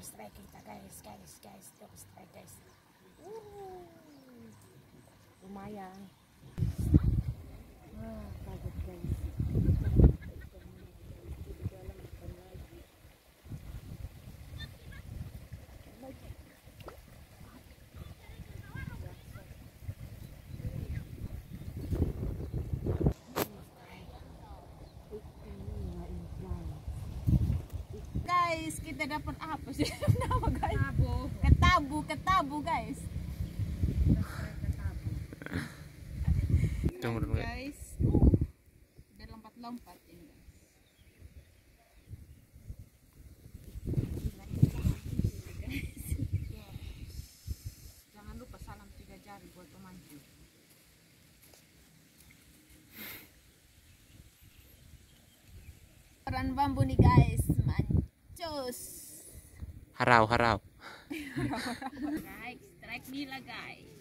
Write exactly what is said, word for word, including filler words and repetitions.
strike kita guys, guys, guys, double strike guys. Wuh, lumayan. Wah, kaget guys. Guys, kita dapat apa sih nama guys? Ketabu, ketabu, ketabu guys. Ketabu. Guys, uh, udah lompat-lompat ini guys. Jangan lupa salam tiga jari buat pemandu. Peran bambu nih guys, man. Harau, harau. Harau, harau. Strike, strike nila guys.